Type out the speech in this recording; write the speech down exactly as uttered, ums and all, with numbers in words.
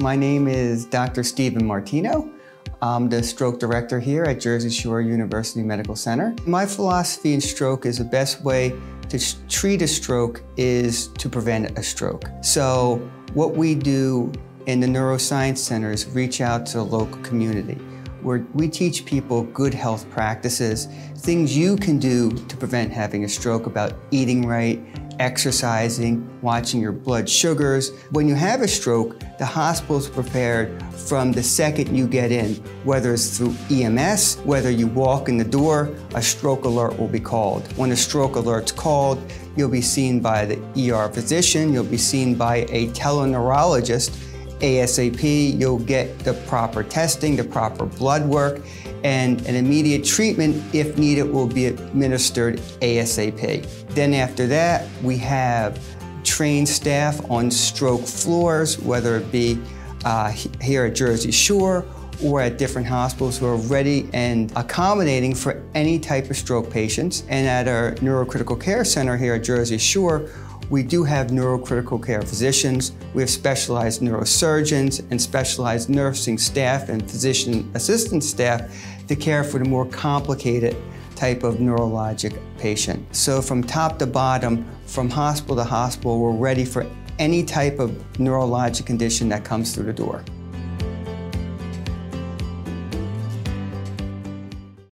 My name is Doctor Stephen Martino. I'm the stroke director here at Jersey Shore University Medical Center. My philosophy in stroke is the best way to treat a stroke is to prevent a stroke. So what we do in the Neuroscience Center is reach out to the local community, where we teach people good health practices, things you can do to prevent having a stroke about eating right, exercising, watching your blood sugars. When you have a stroke, the hospital's prepared from the second you get in, whether it's through E M S, whether you walk in the door, a stroke alert will be called. When a stroke alert's called, you'll be seen by the E R physician, you'll be seen by a teleneurologist ASAP, you'll get the proper testing, the proper blood work, and an immediate treatment, if needed, will be administered ASAP. Then after that, we have trained staff on stroke floors, whether it be uh, here at Jersey Shore or at different hospitals, who are ready and accommodating for any type of stroke patients. And at our Neurocritical Care Center here at Jersey Shore, we do have neurocritical care physicians, we have specialized neurosurgeons and specialized nursing staff and physician assistant staff to care for the more complicated type of neurologic patient. So from top to bottom, from hospital to hospital, we're ready for any type of neurologic condition that comes through the door.